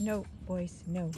No, boys, no.